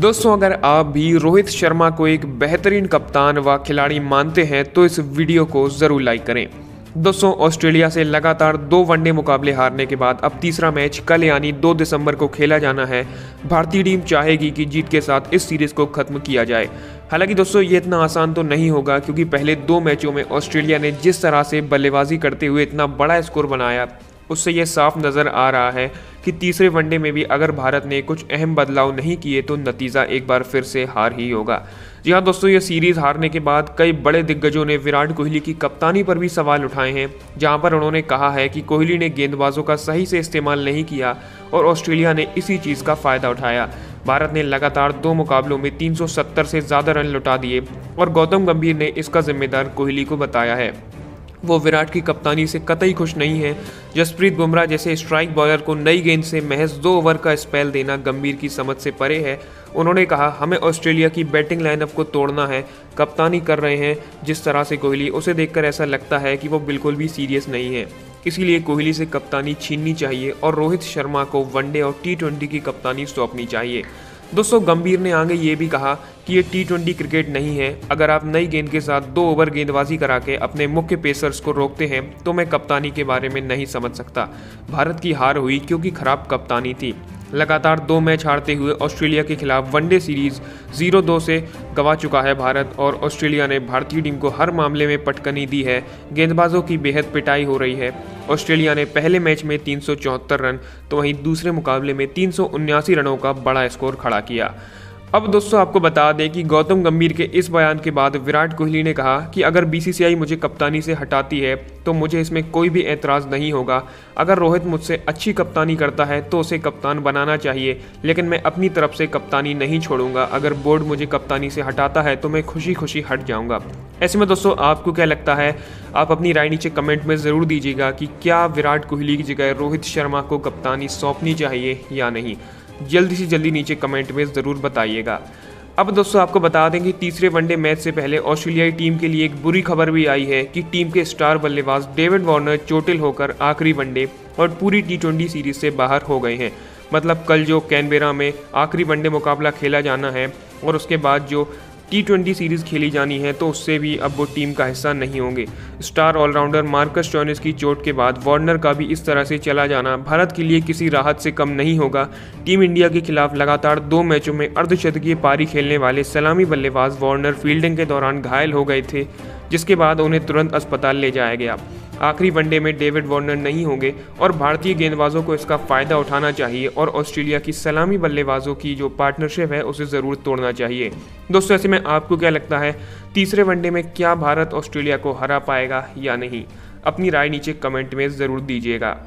दोस्तों अगर आप भी रोहित शर्मा को एक बेहतरीन कप्तान व खिलाड़ी मानते हैं तो इस वीडियो को ज़रूर लाइक करें। दोस्तों ऑस्ट्रेलिया से लगातार दो वनडे मुकाबले हारने के बाद अब तीसरा मैच कल यानी 2 दिसंबर को खेला जाना है। भारतीय टीम चाहेगी कि जीत के साथ इस सीरीज़ को ख़त्म किया जाए। हालांकि दोस्तों ये इतना आसान तो नहीं होगा क्योंकि पहले दो मैचों में ऑस्ट्रेलिया ने जिस तरह से बल्लेबाजी करते हुए इतना बड़ा स्कोर बनाया उससे यह साफ नज़र आ रहा है कि तीसरे वनडे में भी अगर भारत ने कुछ अहम बदलाव नहीं किए तो नतीजा एक बार फिर से हार ही होगा। जी हाँ दोस्तों, ये सीरीज़ हारने के बाद कई बड़े दिग्गजों ने विराट कोहली की कप्तानी पर भी सवाल उठाए हैं, जहां पर उन्होंने कहा है कि कोहली ने गेंदबाजों का सही से इस्तेमाल नहीं किया और ऑस्ट्रेलिया ने इसी चीज़ का फ़ायदा उठाया। भारत ने लगातार दो मुकाबलों में 370 से ज़्यादा रन लुटा दिए और गौतम गंभीर ने इसका जिम्मेदार कोहली को बताया है। वो विराट की कप्तानी से कतई खुश नहीं है। जसप्रीत बुमराह जैसे स्ट्राइक बॉलर को नई गेंद से महज 2 ओवर का स्पेल देना गंभीर की समझ से परे है। उन्होंने कहा, हमें ऑस्ट्रेलिया की बैटिंग लाइनअप को तोड़ना है। कप्तानी कर रहे हैं जिस तरह से कोहली, उसे देखकर ऐसा लगता है कि वो बिल्कुल भी सीरियस नहीं है। इसीलिए कोहली से कप्तानी छीननी चाहिए और रोहित शर्मा को वनडे और T20 की कप्तानी सौंपनी चाहिए। दोस्तों गंभीर ने आगे ये भी कहा कि ये T20 क्रिकेट नहीं है। अगर आप नई गेंद के साथ 2 ओवर गेंदबाजी करा के अपने मुख्य पेसर्स को रोकते हैं तो मैं कप्तानी के बारे में नहीं समझ सकता। भारत की हार हुई क्योंकि खराब कप्तानी थी। लगातार 2 मैच हारते हुए ऑस्ट्रेलिया के खिलाफ वनडे सीरीज़ 0-2 से गंवा चुका है भारत और ऑस्ट्रेलिया ने भारतीय टीम को हर मामले में पटकनी दी है। गेंदबाजों की बेहद पिटाई हो रही है। ऑस्ट्रेलिया ने पहले मैच में 374 रन तो वहीं दूसरे मुकाबले में 379 रनों का बड़ा स्कोर खड़ा किया। अब दोस्तों आपको बता दें कि गौतम गंभीर के इस बयान के बाद विराट कोहली ने कहा कि अगर BCCI मुझे कप्तानी से हटाती है तो मुझे इसमें कोई भी एतराज़ नहीं होगा। अगर रोहित मुझसे अच्छी कप्तानी करता है तो उसे कप्तान बनाना चाहिए, लेकिन मैं अपनी तरफ से कप्तानी नहीं छोड़ूंगा। अगर बोर्ड मुझे कप्तानी से हटाता है तो मैं खुशी खुशी हट जाऊँगा। ऐसे में दोस्तों आपको क्या लगता है, आप अपनी राय नीचे कमेंट में ज़रूर दीजिएगा कि क्या विराट कोहली की जगह रोहित शर्मा को कप्तानी सौंपनी चाहिए या नहीं। जल्दी से जल्दी नीचे कमेंट में ज़रूर बताइएगा। अब दोस्तों आपको बता दें कि तीसरे वनडे मैच से पहले ऑस्ट्रेलियाई टीम के लिए एक बुरी खबर भी आई है कि टीम के स्टार बल्लेबाज डेविड वार्नर चोटिल होकर आखिरी वनडे और पूरी T20 सीरीज़ से बाहर हो गए हैं। मतलब कल जो कैनबेरा में आखिरी वनडे मुकाबला खेला जाना है और उसके बाद जो T20 सीरीज़ खेली जानी है तो उससे भी अब वो टीम का हिस्सा नहीं होंगे। स्टार ऑलराउंडर मार्कस जॉन्स की चोट के बाद वार्नर का भी इस तरह से चला जाना भारत के लिए किसी राहत से कम नहीं होगा। टीम इंडिया के खिलाफ लगातार 2 मैचों में अर्धशतकीय पारी खेलने वाले सलामी बल्लेबाज वार्नर फील्डिंग के दौरान घायल हो गए थे, जिसके बाद उन्हें तुरंत अस्पताल ले जाया गया। आखिरी वनडे में डेविड वार्नर नहीं होंगे और भारतीय गेंदबाजों को इसका फ़ायदा उठाना चाहिए और ऑस्ट्रेलिया की सलामी बल्लेबाजों की जो पार्टनरशिप है उसे ज़रूर तोड़ना चाहिए। दोस्तों ऐसे में आपको क्या लगता है, तीसरे वनडे में क्या भारत ऑस्ट्रेलिया को हरा पाएगा या नहीं? अपनी राय नीचे कमेंट में ज़रूर दीजिएगा।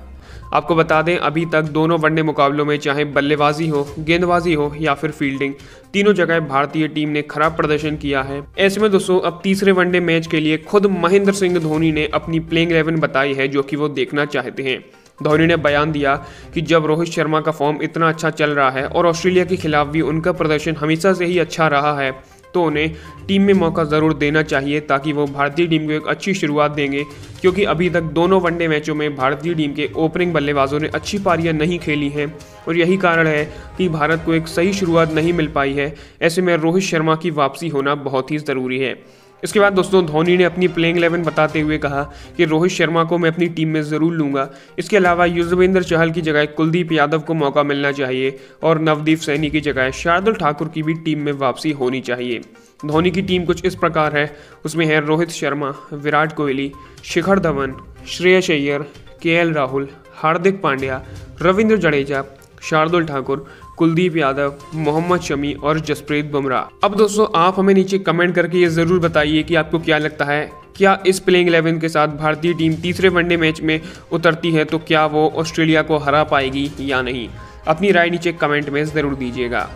आपको बता दें अभी तक दोनों वनडे मुकाबलों में चाहे बल्लेबाजी हो, गेंदबाजी हो या फिर फील्डिंग, तीनों जगह भारतीय टीम ने खराब प्रदर्शन किया है। ऐसे में दोस्तों अब तीसरे वनडे मैच के लिए खुद महेंद्र सिंह धोनी ने अपनी प्लेइंग 11 बताई है जो कि वो देखना चाहते हैं। धोनी ने बयान दिया कि जब रोहित शर्मा का फॉर्म इतना अच्छा चल रहा है और ऑस्ट्रेलिया के खिलाफ भी उनका प्रदर्शन हमेशा से ही अच्छा रहा है तो उन्हें टीम में मौका ज़रूर देना चाहिए ताकि वो भारतीय टीम को एक अच्छी शुरुआत देंगे, क्योंकि अभी तक दोनों वनडे मैचों में भारतीय टीम के ओपनिंग बल्लेबाजों ने अच्छी पारियां नहीं खेली हैं और यही कारण है कि भारत को एक सही शुरुआत नहीं मिल पाई है। ऐसे में रोहित शर्मा की वापसी होना बहुत ही ज़रूरी है। इसके बाद दोस्तों धोनी ने अपनी प्लेइंग 11 बताते हुए कहा कि रोहित शर्मा को मैं अपनी टीम में ज़रूर लूँगा। इसके अलावा युजवेंद्र चहल की जगह कुलदीप यादव को मौका मिलना चाहिए और नवदीप सैनी की जगह शार्दुल ठाकुर की भी टीम में वापसी होनी चाहिए। धोनी की टीम कुछ इस प्रकार है, उसमें है रोहित शर्मा, विराट कोहली, शिखर धवन, श्रेयस अय्यर, के राहुल, हार्दिक पांड्या, रविंद्र जडेजा, शार्दुल ठाकुर, कुलदीप यादव, मोहम्मद शमी और जसप्रीत बुमराह। अब दोस्तों आप हमें नीचे कमेंट करके ये ज़रूर बताइए कि आपको क्या लगता है, क्या इस प्लेइंग 11 के साथ भारतीय टीम तीसरे वनडे मैच में उतरती है तो क्या वो ऑस्ट्रेलिया को हरा पाएगी या नहीं? अपनी राय नीचे कमेंट में ज़रूर दीजिएगा।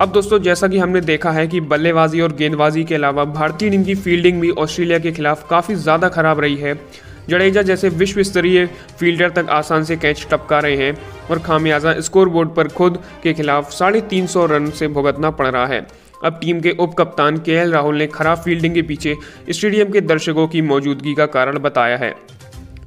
अब दोस्तों जैसा कि हमने देखा है कि बल्लेबाजी और गेंदबाजी के अलावा भारतीय टीम की फील्डिंग भी ऑस्ट्रेलिया के खिलाफ काफ़ी ज़्यादा खराब रही है। जडेजा जैसे विश्व स्तरीय फील्डर तक आसान से कैच टपका रहे हैं और खामियाजा स्कोरबोर्ड पर खुद के खिलाफ 350 रन से भुगतना पड़ रहा है। अब टीम के उप कप्तान के राहुल ने खराब फील्डिंग के पीछे स्टेडियम के दर्शकों की मौजूदगी का कारण बताया है।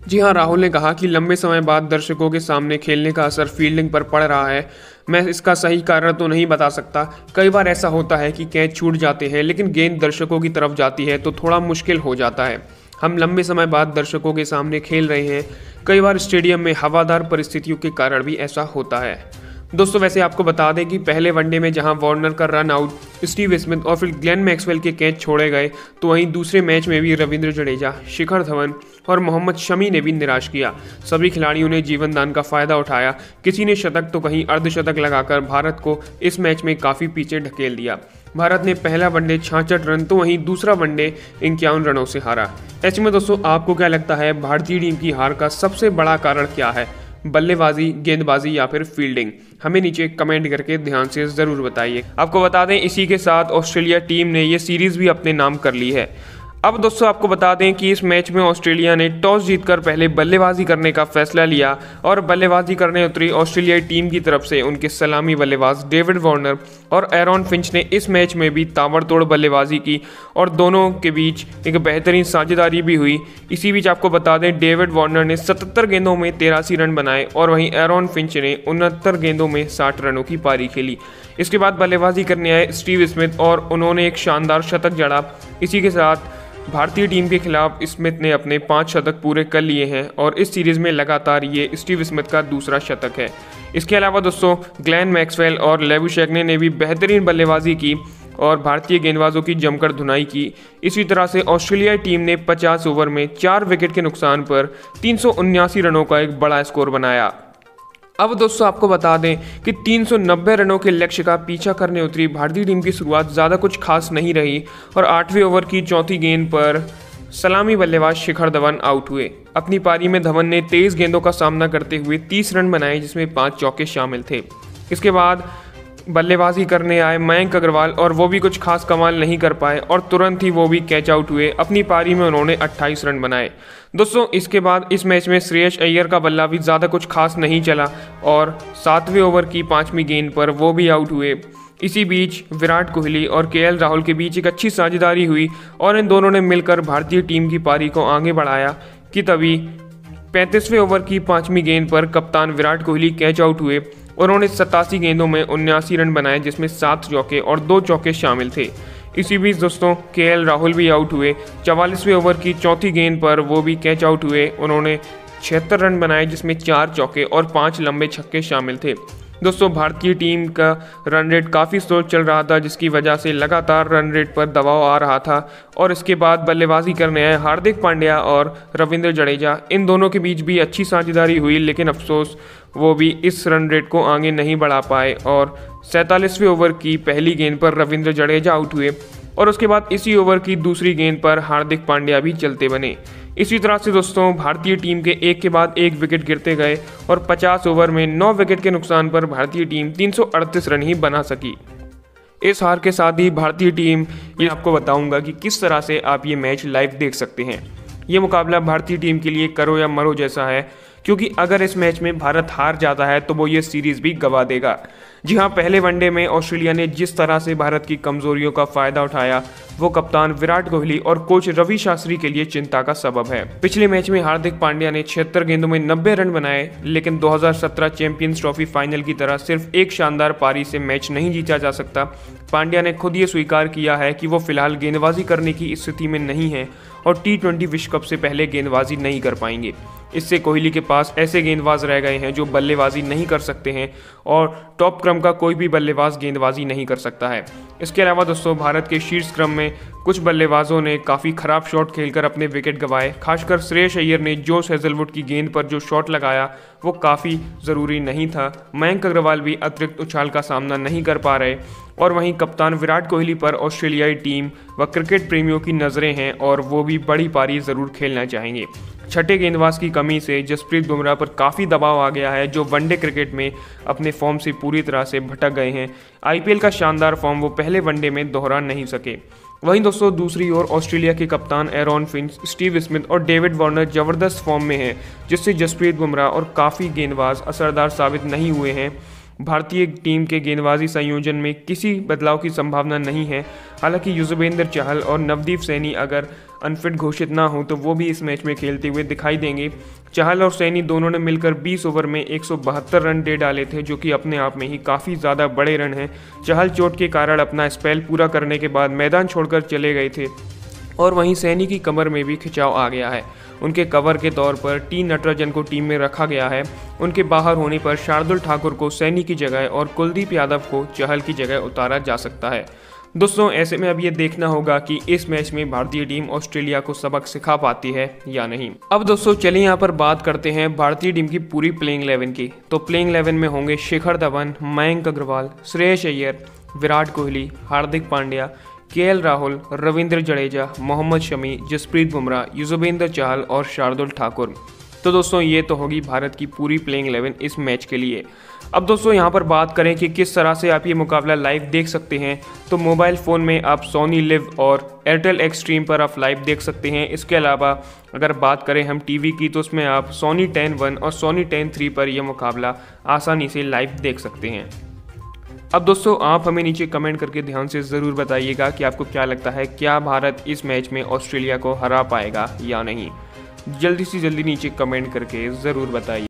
जी हाँ, राहुल ने कहा कि लंबे समय बाद दर्शकों के सामने खेलने का असर फील्डिंग पर पड़ रहा है। मैं इसका सही कारण तो नहीं बता सकता। कई बार ऐसा होता है कि कैच छूट जाते हैं लेकिन गेंद दर्शकों की तरफ जाती है तो थोड़ा मुश्किल हो जाता है। हम लंबे समय बाद दर्शकों के सामने खेल रहे हैं, कई बार स्टेडियम में हवादार परिस्थितियों के कारण भी ऐसा होता है। दोस्तों वैसे आपको बता दें कि पहले वनडे में जहां वार्नर का रन आउट, स्टीव स्मिथ और फिर ग्लेन मैक्सवेल के कैच छोड़े गए, तो वहीं दूसरे मैच में भी रविंद्र जडेजा, शिखर धवन और मोहम्मद शमी ने भी निराश किया। सभी खिलाड़ियों ने जीवनदान का फायदा उठाया, किसी ने शतक तो कहीं अर्धशतक लगाकर भारत को इस मैच में काफ़ी पीछे ढकेल दिया। भारत ने पहला वनडे 66 रन तो वहीं दूसरा वनडे 51 रनों से हारा। ऐसे में दोस्तों आपको क्या लगता है भारतीय टीम की हार का सबसे बड़ा कारण क्या है? बल्लेबाजी, गेंदबाजी या फिर फील्डिंग? हमें नीचे कमेंट करके ध्यान से ज़रूर बताइए। आपको बता दें इसी के साथ ऑस्ट्रेलिया टीम ने ये सीरीज़ भी अपने नाम कर ली है। अब दोस्तों आपको बता दें कि इस मैच में ऑस्ट्रेलिया ने टॉस जीतकर पहले बल्लेबाजी करने का फैसला लिया और बल्लेबाजी करने उतरी ऑस्ट्रेलियाई टीम की तरफ से उनके सलामी बल्लेबाज डेविड वार्नर और एरोन फिंच ने इस मैच में भी ताबड़तोड़ बल्लेबाजी की और दोनों के बीच एक बेहतरीन साझेदारी भी हुई। इसी बीच आपको बता दें डेविड वार्नर ने 77 गेंदों में 83 रन बनाए और वहीं एरोन फिंच ने 69 गेंदों में 60 रनों की पारी खेली। इसके बाद बल्लेबाजी करने आए स्टीव स्मिथ और उन्होंने एक शानदार शतक जड़ा। इसी के साथ भारतीय टीम के खिलाफ स्मिथ ने अपने 5 शतक पूरे कर लिए हैं और इस सीरीज़ में लगातार ये स्टीव स्मिथ का दूसरा शतक है। इसके अलावा दोस्तों ग्लेन मैक्सवेल और लेवी शेगने ने भी बेहतरीन बल्लेबाजी की और भारतीय गेंदबाजों की जमकर धुनाई की। इसी तरह से ऑस्ट्रेलियाई टीम ने 50 ओवर में 4 विकेट के नुकसान पर 379 रनों का एक बड़ा स्कोर बनाया। अब दोस्तों आपको बता दें कि 390 रनों के लक्ष्य का पीछा करने उतरी भारतीय टीम की शुरुआत ज़्यादा कुछ खास नहीं रही और 8वें ओवर की 4थी गेंद पर सलामी बल्लेबाज शिखर धवन आउट हुए। अपनी पारी में धवन ने 23 गेंदों का सामना करते हुए 30 रन बनाए जिसमें 5 चौके शामिल थे। इसके बाद बल्लेबाजी करने आए मयंक अग्रवाल और वो भी कुछ खास कमाल नहीं कर पाए और तुरंत ही वो भी कैच आउट हुए। अपनी पारी में उन्होंने 28 रन बनाए। दोस्तों इसके बाद इस मैच में श्रेयस अय्यर का बल्ला भी ज़्यादा कुछ खास नहीं चला और 7वें ओवर की 5वीं गेंद पर वो भी आउट हुए। इसी बीच विराट कोहली और के राहुल के बीच एक अच्छी साझेदारी हुई और इन दोनों ने मिलकर भारतीय टीम की पारी को आगे बढ़ाया कि तभी 35वें ओवर की 5वीं गेंद पर कप्तान विराट कोहली कैच आउट हुए। उन्होंने 87 गेंदों में 79 रन बनाए जिसमें 7 चौके और 2 चौके शामिल थे। इसी बीच दोस्तों केएल राहुल भी आउट हुए। 44वें ओवर की 4थी गेंद पर वो भी कैच आउट हुए। उन्होंने 76 रन बनाए जिसमें 4 चौके और 5 लंबे छक्के शामिल थे। दोस्तों भारतीय टीम का रन रेट काफ़ी स्लो चल रहा था जिसकी वजह से लगातार रन रेट पर दबाव आ रहा था और इसके बाद बल्लेबाजी करने आए हार्दिक पांड्या और रविंद्र जडेजा। इन दोनों के बीच भी अच्छी साझेदारी हुई लेकिन अफसोस वो भी इस रन रेट को आगे नहीं बढ़ा पाए और 47वें ओवर की पहली गेंद पर रविंद्र जडेजा आउट हुए और उसके बाद इसी ओवर की दूसरी गेंद पर हार्दिक पांड्या भी चलते बने। इसी तरह से दोस्तों भारतीय टीम के एक के बाद एक विकेट गिरते गए और 50 ओवर में 9 विकेट के नुकसान पर भारतीय टीम 338 रन ही बना सकी। इस हार के साथ ही भारतीय टीम, ये आपको बताऊंगा कि किस तरह से आप ये मैच लाइव देख सकते हैं। ये मुकाबला भारतीय टीम के लिए करो या मरो जैसा है क्योंकि अगर इस मैच में भारत हार जाता है तो वो ये सीरीज़ भी गंवा देगा। जी हाँ, पहले वनडे में ऑस्ट्रेलिया ने जिस तरह से भारत की कमजोरियों का फायदा उठाया वो कप्तान विराट कोहली और कोच रवि शास्त्री के लिए चिंता का सबब है। पिछले मैच में हार्दिक पांड्या ने 76 गेंदों में 90 रन बनाए लेकिन 2017 चैंपियंस ट्रॉफी फाइनल की तरह सिर्फ एक शानदार पारी से मैच नहीं जीता जा सकता। पांड्या ने खुद ये स्वीकार किया है कि वो फिलहाल गेंदबाजी करने की स्थिति में नहीं है और T20 विश्व कप से पहले गेंदबाजी नहीं कर पाएंगे। इससे कोहली के पास ऐसे गेंदबाज रह गए हैं जो बल्लेबाजी नहीं कर सकते हैं और टॉप क्रम का कोई भी बल्लेबाज गेंदबाजी नहीं कर सकता है। इसके अलावा दोस्तों भारत के शीर्ष क्रम में कुछ बल्लेबाजों ने काफ़ी ख़राब शॉट खेलकर अपने विकेट गंवाए। खासकर श्रेयस अय्यर ने जोश हेज़लवुड की गेंद पर जो शॉट लगाया वो काफ़ी ज़रूरी नहीं था। मयंक अग्रवाल भी अतिरिक्त उछाल का सामना नहीं कर पा रहे और वहीं कप्तान विराट कोहली पर ऑस्ट्रेलियाई टीम व क्रिकेट प्रेमियों की नज़रें हैं और वो भी बड़ी पारी ज़रूर खेलना चाहेंगे। छठे गेंदबाज की कमी से जसप्रीत बुमराह पर काफ़ी दबाव आ गया है जो वनडे क्रिकेट में अपने फॉर्म से पूरी तरह से भटक गए हैं। IPL का शानदार फॉर्म वो पहले वनडे में दोहरा नहीं सके। वहीं दोस्तों दूसरी ओर ऑस्ट्रेलिया के कप्तान एरोन फिंच, स्टीव स्मिथ और डेविड वार्नर ज़बरदस्त फॉर्म में हैं जिससे जसप्रीत बुमराह और काफ़ी गेंदबाज असरदार साबित नहीं हुए हैं भारतीय टीम के गेंदबाजी संयोजन में किसी बदलाव की संभावना नहीं है। हालांकि युजवेंद्र चहल और नवदीप सैनी अगर अनफिट घोषित ना हो तो वो भी इस मैच में खेलते हुए दिखाई देंगे। चहल और सैनी दोनों ने मिलकर 20 ओवर में 172 रन दे डाले थे, जो कि अपने आप में ही काफ़ी ज़्यादा बड़े रन हैं। चहल चोट के कारण अपना स्पेल पूरा करने के बाद मैदान छोड़कर चले गए थे और वहीं सैनी की कमर में भी खिंचाव आ गया है। उनके कवर के तौर पर टी नटराजन को टीम में रखा गया है। उनके बाहर होने पर शार्दुल ठाकुर को सैनी की जगह और कुलदीप यादव को चहल की जगह उतारा जा सकता है। दोस्तों, ऐसे में अब ये देखना होगा कि इस मैच में भारतीय टीम ऑस्ट्रेलिया को सबक सिखा पाती है या नहीं। अब दोस्तों चलिए यहाँ पर बात करते हैं भारतीय टीम की पूरी प्लेइंग 11 की। तो प्लेइंग 11 में होंगे शिखर धवन, मयंक अग्रवाल, श्रेयस अय्यर, विराट कोहली, हार्दिक पांड्या, के राहुल, रविंद्र जडेजा, मोहम्मद शमी, जसप्रीत बुमराह, युजवेंद्र चहल और शार्दुल ठाकुर। तो दोस्तों ये तो होगी भारत की पूरी प्लेइंग 11 इस मैच के लिए। अब दोस्तों यहाँ पर बात करें कि किस तरह से आप ये मुकाबला लाइव देख सकते हैं। तो मोबाइल फ़ोन में आप सोनी लिव और एयरटेल एक्सट्रीम पर आप लाइव देख सकते हैं। इसके अलावा अगर बात करें हम टीवी की तो उसमें आप सोनी 10-1 और सोनी 10-3 पर यह मुकाबला आसानी से लाइव देख सकते हैं। अब दोस्तों आप हमें नीचे कमेंट करके ध्यान से ज़रूर बताइएगा कि आपको क्या लगता है, क्या भारत इस मैच में ऑस्ट्रेलिया को हरा पाएगा या नहीं। जल्दी से जल्दी नीचे कमेंट करके ज़रूर बताइए।